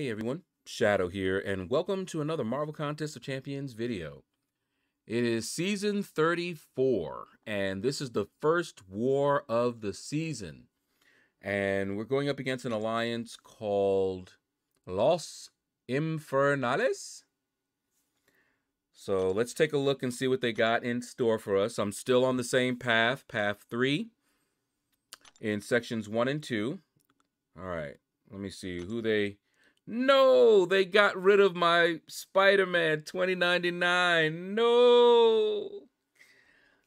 Hey everyone, Shadow here, and welcome to another Marvel Contest of Champions video. It is season 34, and this is the first war of the season. And we're going up against an alliance called Los Infernales. So let's take a look and see what they got in store for us. I'm still on the same path, path 3, in sections 1 and 2. All right, let me see who they... No, they got rid of my Spider-Man 2099. No.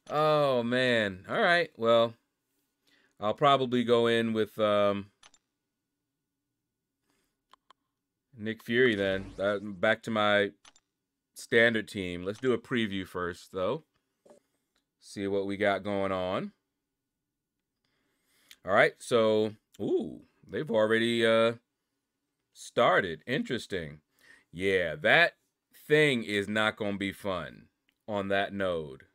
Oh, man. All right. Well, I'll probably go in with Nick Fury then. Back to my standard team. Let's do a preview first, though. See what we got going on. All right. So, ooh, they've already... started. Interesting. Yeah, that thing is not going to be fun on that node,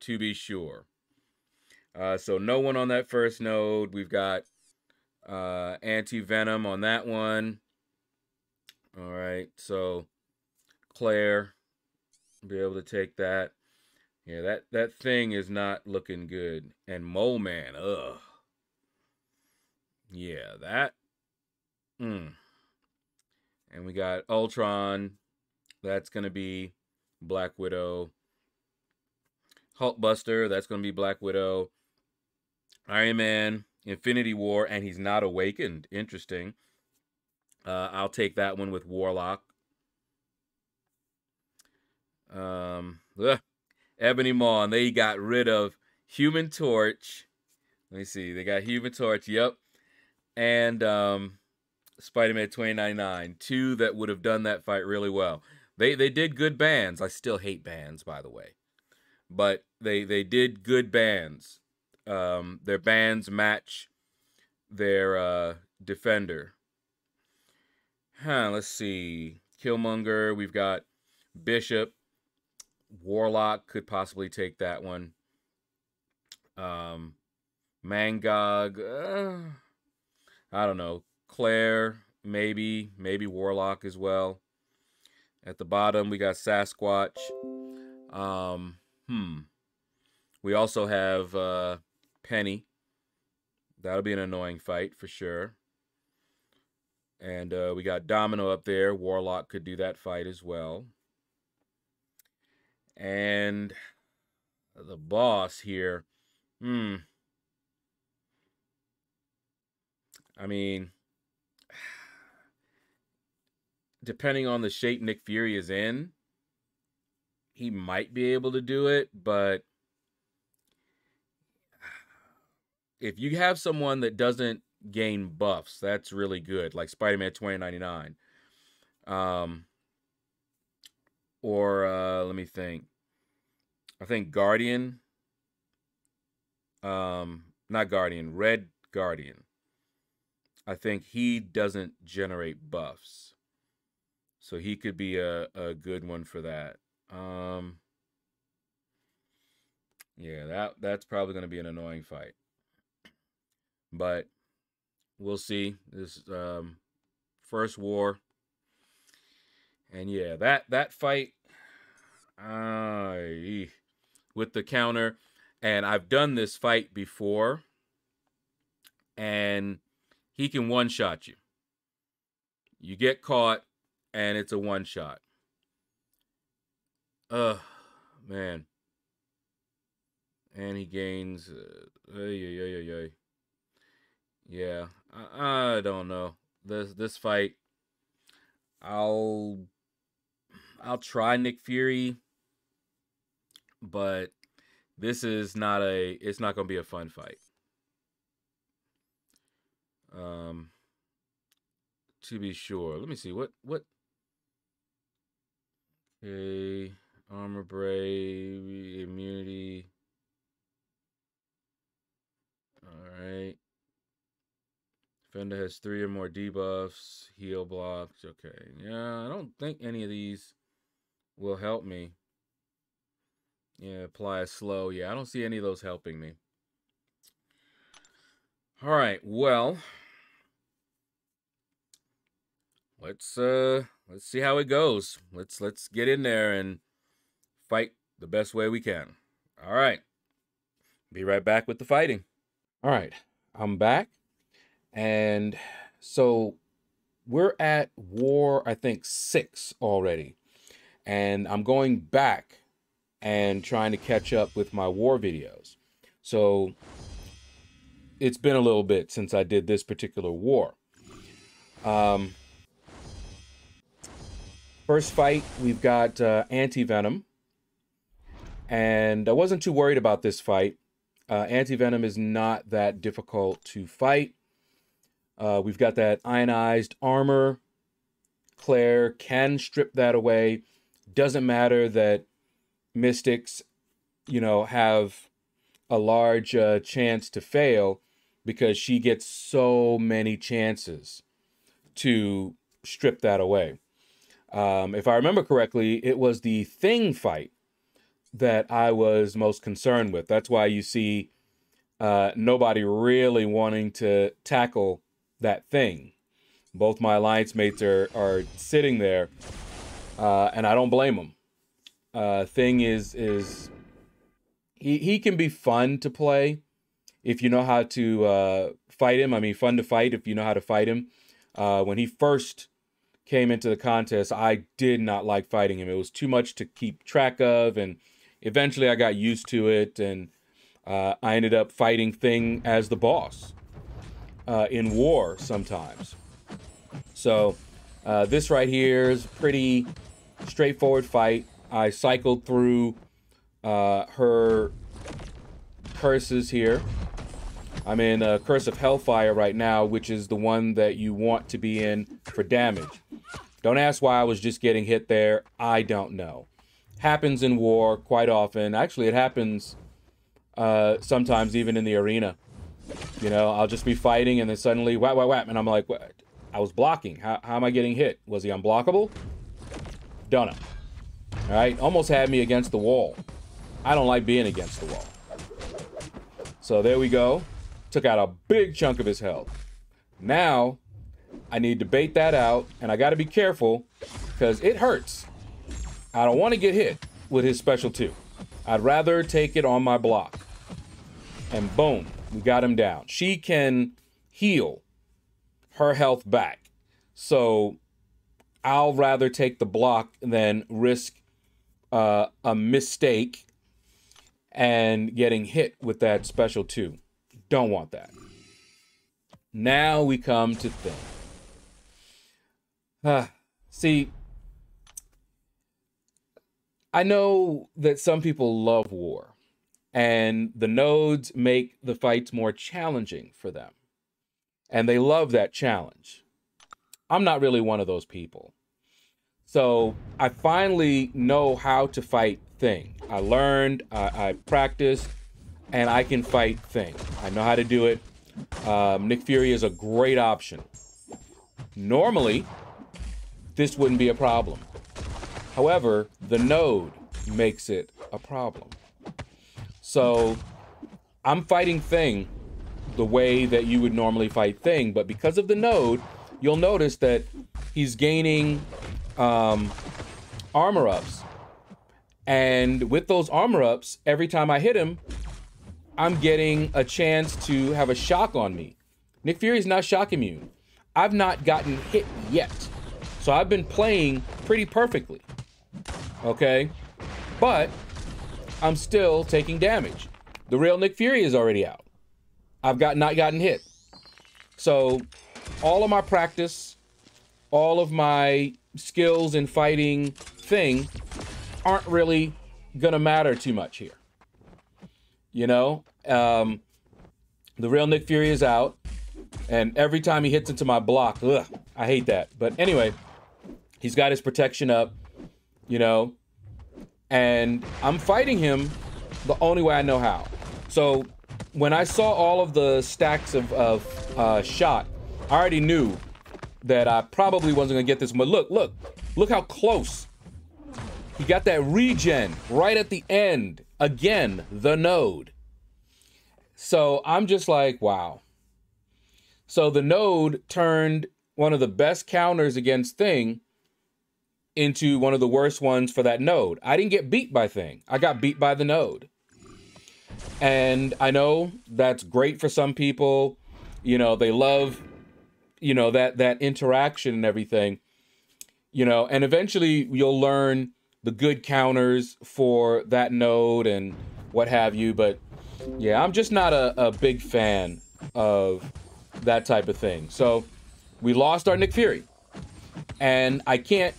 to be sure. So no one on that first node. We've got Anti-Venom on that one. All right, so Claire will be able to take that. Yeah, that thing is not looking good. And Mole Man, ugh. Yeah, that... Mm. And we got Ultron. That's going to be Black Widow. Hulkbuster. That's going to be Black Widow. Iron Man. Infinity War. And he's not awakened. Interesting. I'll take that one with Warlock. Ebony Maw. And they got rid of Human Torch. Let me see. They got Human Torch. Yep. And... Spider-Man 2099, two that would have done that fight really well. They did good bands. I still hate bands, by the way. But they did good bands. Their bands match their defender. Let's see. Killmonger, we've got Bishop. Warlock could possibly take that one. Mangog, I don't know. Claire, maybe Warlock as well. At the bottom, we got Sasquatch. We also have Penny. That'll be an annoying fight for sure. And we got Domino up there. Warlock could do that fight as well. And the boss here. I mean... Depending on the shape Nick Fury is in, he might be able to do it, but if you have someone that doesn't gain buffs, that's really good, like Spider-Man 2099. Let me think. I think Guardian. Not Guardian, Red Guardian. I think he doesn't generate buffs. So he could be a good one for that. Yeah, that's probably going to be an annoying fight. But we'll see. This first war. And yeah, that fight with the counter. And I've done this fight before. And he can one-shot you. You get caught. And it's a one-shot. Man. And he gains... Yeah, I don't know. This fight, I'll try Nick Fury, but this is not it's not going to be a fun fight. To be sure. Let me see. What? Okay, armor, brave, immunity. All right. Defender has 3 or more debuffs, heal blocks. Okay. Yeah, I don't think any of these will help me. Yeah, apply a slow. Yeah, I don't see any of those helping me. All right. Well, let's see how it goes. Let's get in there and fight the best way we can. All right. Be right back with the fighting. All right. I'm back. And so we're at war, I think, 6 already. And I'm going back and trying to catch up with my war videos. So it's been a little bit since I did this particular war. First fight, we've got Anti-Venom. And I wasn't too worried about this fight. Anti-Venom is not that difficult to fight. We've got that ionized armor. Claire can strip that away. Doesn't matter that mystics, you know, have a large chance to fail because she gets so many chances to strip that away. If I remember correctly, it was the Thing fight that I was most concerned with. That's why you see nobody really wanting to tackle that Thing. Both my alliance mates are sitting there, and I don't blame them. Thing is he can be fun to play if you know how to fight him. I mean, fun to fight if you know how to fight him. When he first came into the contest, I did not like fighting him. It was too much to keep track of, and eventually I got used to it, and I ended up fighting Thing as the boss in war sometimes. So this right here is a pretty straightforward fight. I cycled through her curses here. I'm in Curse of Hellfire right now, which is the one that you want to be in for damage. Don't ask why I was just getting hit there. I don't know. Happens in war quite often. Actually, it happens sometimes even in the arena. You know, I'll just be fighting and then suddenly whap, whap, whap. And I'm like, what? I was blocking. How am I getting hit? Was he unblockable? Don't know. All right, almost had me against the wall. I don't like being against the wall. So there we go. Took out a big chunk of his health. Now, I need to bait that out, and I gotta be careful, because it hurts. I don't wanna get hit with his special 2. I'd rather take it on my block. And boom, we got him down. She can heal her health back. So, I'll rather take the block than risk a mistake and getting hit with that special 2. Don't want that. Now we come to Thing. See, I know that some people love war, and the nodes make the fights more challenging for them, and they love that challenge. I'm not really one of those people. So I finally know how to fight Thing. I learned, I practiced, and I can fight Thing. I know how to do it. Nick Fury is a great option. Normally, this wouldn't be a problem. However, the node makes it a problem. So I'm fighting Thing the way that you would normally fight Thing, but because of the node, you'll notice that he's gaining armor ups. And with those armor ups, every time I hit him, I'm getting a chance to have a shock on me. Nick Fury's not shock immune. I've not gotten hit yet. So I've been playing pretty perfectly. Okay? But I'm still taking damage. The real Nick Fury is already out. I've not gotten hit. So all of my practice, all of my skills in fighting Thing aren't really gonna matter too much here. You know, the real Nick Fury is out, and every time he hits into my block, ugh, I hate that. But anyway, he's got his protection up, you know, and I'm fighting him the only way I know how. So when I saw all of the stacks of shot, I already knew that I probably wasn't gonna get this one. But look how close. He got that regen right at the end. Again, the node. So I'm just like, wow. So the node turned one of the best counters against Thing into one of the worst ones for that node. I didn't get beat by Thing. I got beat by the node. And I know that's great for some people. You know, they love, you know, that interaction and everything. You know, and eventually you'll learn the good counters for that node and what have you. But yeah, I'm just not a big fan of that type of thing. So we lost our Nick Fury. And I can't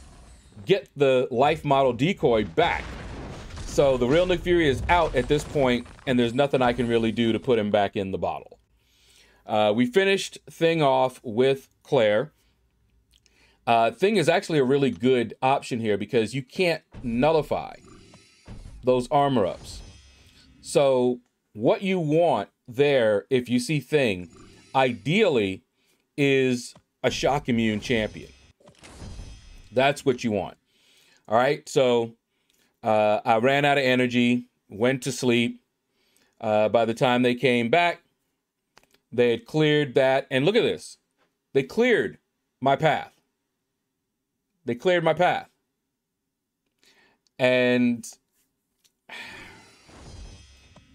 get the life model decoy back. So the real Nick Fury is out at this point, and there's nothing I can really do to put him back in the bottle. We finished Thing off with Claire. Thing is actually a really good option here because you can't nullify those armor ups. So what you want there, if you see Thing, ideally is a shock immune champion. That's what you want. All right, so I ran out of energy, went to sleep. By the time they came back, they had cleared that. And look at this. They cleared my path. They cleared my path. And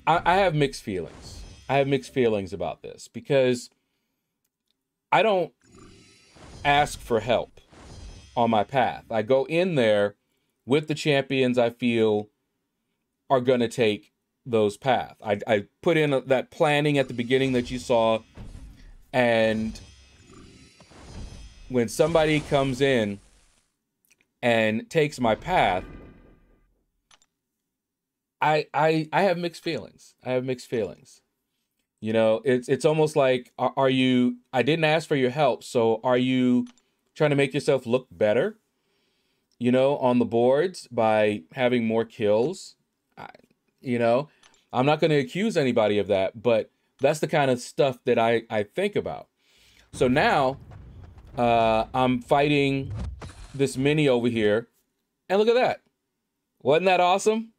I have mixed feelings. I have mixed feelings about this because I don't ask for help on my path. I go in there with the champions I feel are going to take those paths. I put in that planning at the beginning that you saw. And when somebody comes in and takes my path, I have mixed feelings. I have mixed feelings. You know, it's almost like, are you, I didn't ask for your help, so are you trying to make yourself look better, you know, on the boards by having more kills? You know, I'm not going to accuse anybody of that, but that's the kind of stuff that I think about. So now I'm fighting this mini over here, and look at that. Wasn't that awesome?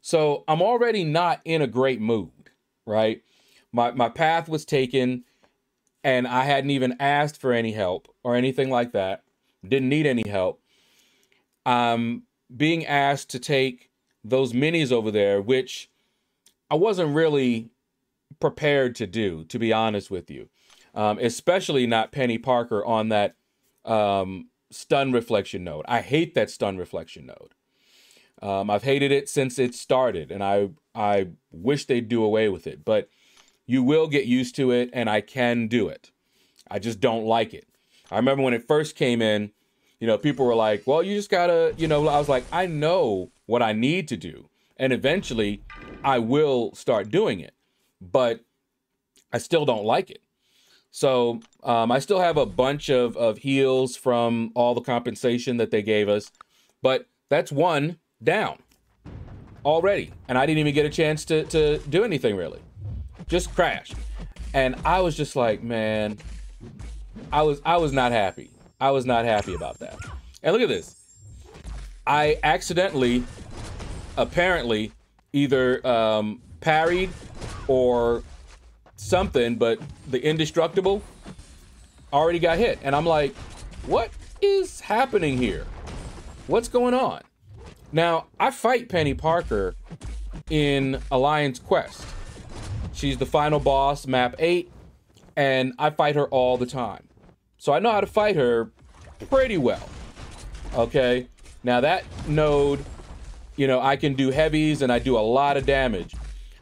So I'm already not in a great mood, right? My path was taken, and I hadn't even asked for any help or anything like that. Didn't need any help. I'm being asked to take those minis over there, which I wasn't really prepared to do, to be honest with you. Especially not Penny Parker on that stun reflection node. I hate that stun reflection node. I've hated it since it started, and I wish they'd do away with it. But you will get used to it, and I can do it. I just don't like it. I remember when it first came in, you know, people were like, well, you just gotta, you know, I was like, I know what I need to do, and eventually I will start doing it, but I still don't like it. So I still have a bunch of heals from all the compensation that they gave us, but that's one down already, and I didn't even get a chance to do anything really. Just crashed. And I was just like, man, I was not happy. I was not happy about that. And look at this. I accidentally, apparently, either parried or something, but the indestructible already got hit. And I'm like, what is happening here? What's going on? Now, I fight Penny Parker in Alliance Quest. She's the final boss, map 8, and I fight her all the time. So I know how to fight her pretty well, okay? Now that node, you know, I can do heavies and I do a lot of damage,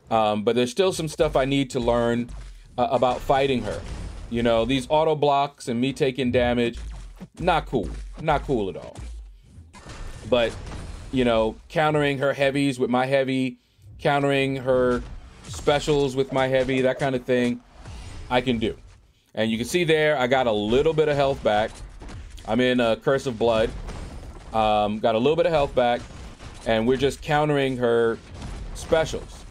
but there's still some stuff I need to learn about fighting her. You know, these auto blocks and me taking damage, not cool, not cool at all. But, you know, countering her heavies with my heavy, countering her specials with my heavy, that kind of thing I can do. And you can see there I got a little bit of health back. I'm in a Curse of Blood, got a little bit of health back, and we're just countering her specials.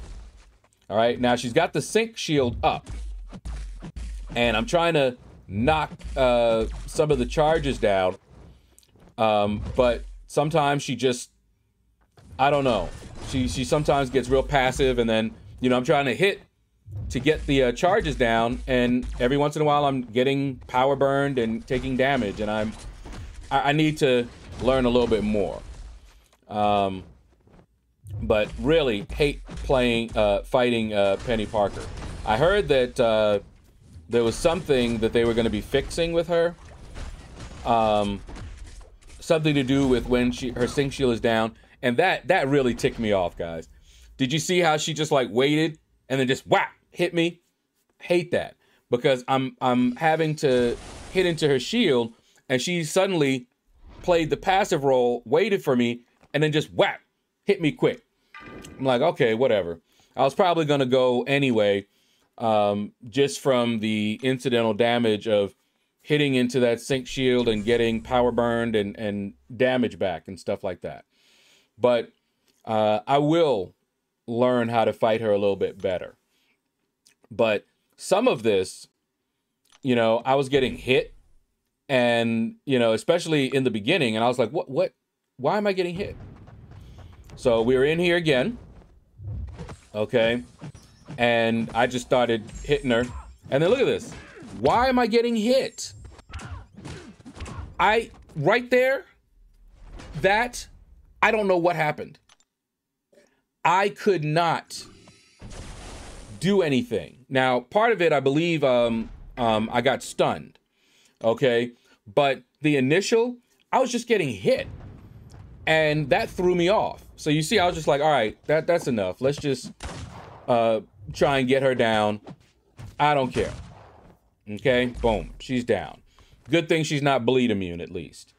All right, now she's got the sync shield up, and I'm trying to knock some of the charges down, but sometimes she just, I don't know, she sometimes gets real passive, and then, you know, I'm trying to hit to get the charges down, and every once in a while I'm getting power burned and taking damage, and I need to learn a little bit more. But really hate playing fighting Penny Parker. I heard that there was something that they were going to be fixing with her, something to do with when her sync shield is down, and that really ticked me off, guys. Did you see how she just like waited and then just whack hit me? Hate that, because I'm having to hit into her shield, and she suddenly played the passive role, waited for me, and then just whack hit me quick. I'm like, okay, whatever. I was probably gonna go anyway, just from the incidental damage of hitting into that sync shield and getting power burned and damage back and stuff like that. But I will learn how to fight her a little bit better. But some of this, you know, I was getting hit, and, you know, especially in the beginning, and I was like, what, why am I getting hit? So we were in here again, okay, and I just started hitting her, and then look at this. Why am I getting hit? Right there, that, I don't know what happened. I could not do anything. Now, part of it, I believe, I got stunned, okay? But the initial, I was just getting hit, and that threw me off. So you see, I was just like, all right, that's enough. Let's just try and get her down. I don't care. Okay, boom, she's down. Good thing she's not bleed immune, at least.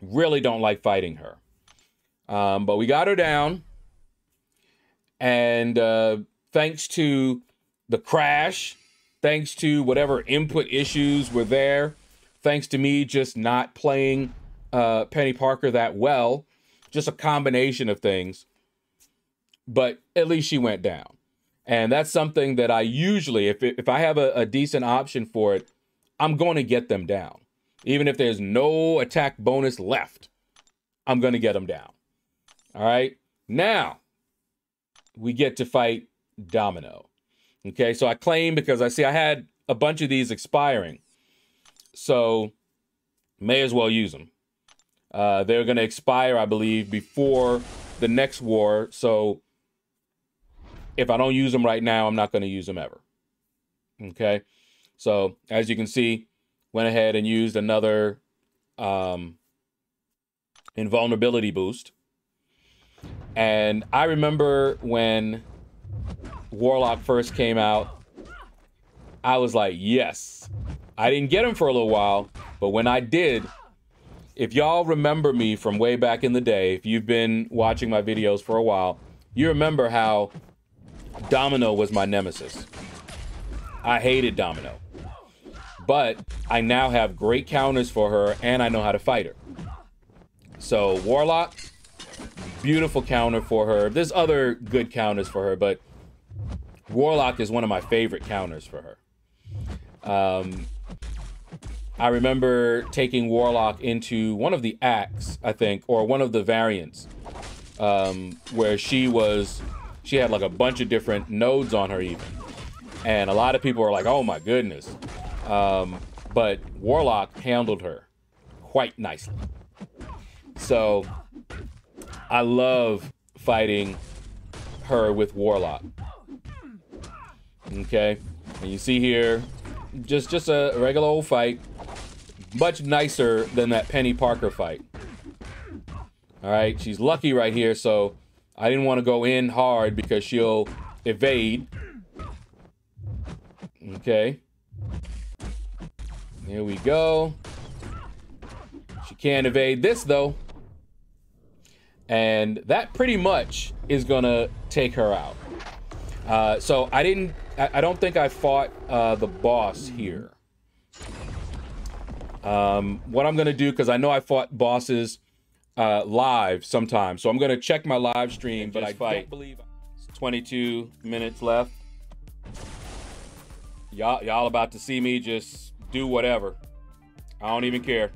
Really don't like fighting her. But we got her down. And thanks to the crash, thanks to whatever input issues were there, thanks to me just not playing Penny Parker that well, just a combination of things, but at least she went down. And that's something that I usually, if I have a decent option for it, I'm going to get them down. Even if there's no attack bonus left, I'm going to get them down. All right. Now we get to fight Domino. Okay. So I claim, because I see I had a bunch of these expiring. So may as well use them. They're going to expire, I believe, before the next war. So if I don't use them right now, I'm not going to use them ever. Okay. So as you can see, went ahead and used another invulnerability boost. And I remember when Warlock first came out, I was like, yes. I didn't get him for a little while, but when I did, if y'all remember me from way back in the day, if you've been watching my videos for a while, you remember how Domino was my nemesis. I hated Domino, but I now have great counters for her, and I know how to fight her. So Warlock, beautiful counter for her. There's other good counters for her, but Warlock is one of my favorite counters for her. I remember taking Warlock into one of the acts, I think, or one of the variants, where she had like a bunch of different nodes on her even. And a lot of people are like, oh my goodness. But Warlock handled her quite nicely. So I love fighting her with Warlock. Okay. And you see here, just a regular old fight. Much nicer than that Penny Parker fight. All right. She's lucky right here. So I didn't want to go in hard because she'll evade. Okay. Here we go. She can't evade this though. And that pretty much is gonna take her out. So I don't think I fought the boss here. What I'm gonna do, because I know I fought bosses live sometimes, so I'm gonna check my live stream, but I don't believe it's 22 minutes left. Y'all about to see me just do whatever. I don't even care.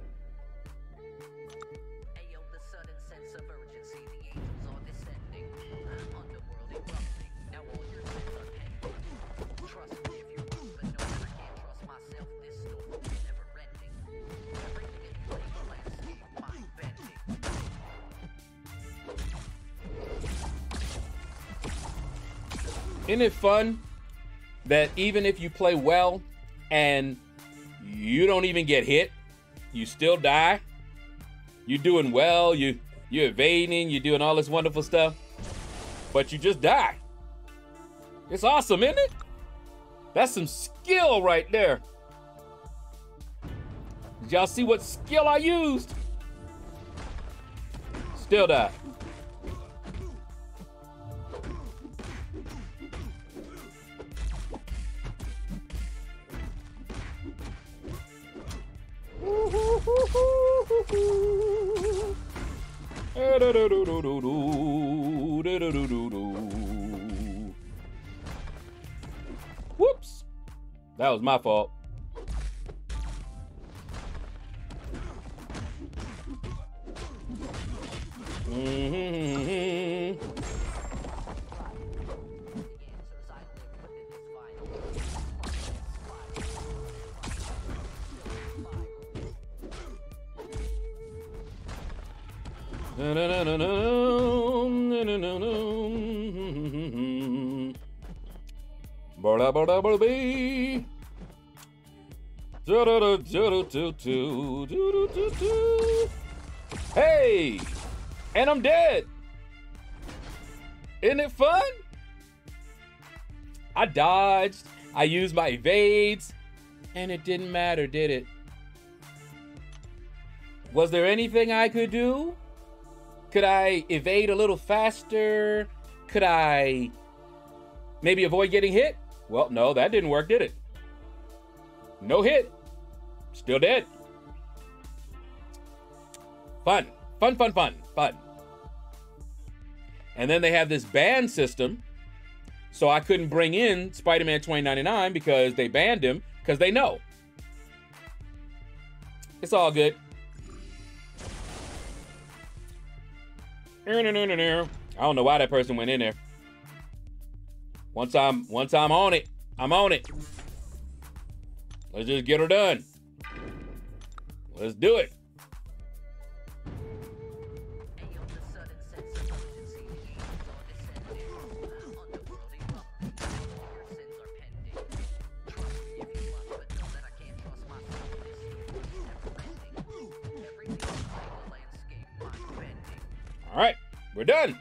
Isn't it fun that even if you play well and you don't even get hit, you still die? You're doing well, you're evading, you're doing all this wonderful stuff, but you just die. It's awesome, isn't it? That's some skill right there. Did y'all see what skill I used? Still die. Whoops. That was my fault. Hey, and I'm dead. Isn't it fun? I dodged, I used my evades, and it didn't matter, did it? Was there anything I could do? Could I evade a little faster? Could I maybe avoid getting hit? Well, no, that didn't work, did it? No hit. Still dead. Fun. Fun, fun, fun, fun. And then they have this ban system. So I couldn't bring in Spider-Man 2099 because they banned him because they know. It's all good. I don't know why that person went in there. Once I'm on it, I'm on it. Let's just get her done. Let's do it. All right, we're done.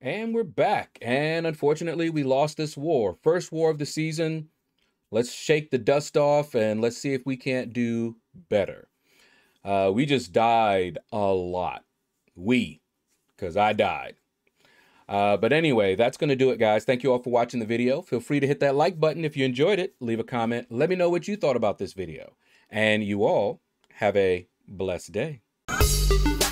And we're back, and unfortunately we lost this war. First war of the season. Let's shake the dust off and let's see if we can't do better. We just died a lot. Because I died. But anyway, that's going to do it, guys. Thank you all for watching the video. Feel free to hit that like button if you enjoyed it. Leave a comment. Let me know what you thought about this video. And you all have a blessed day.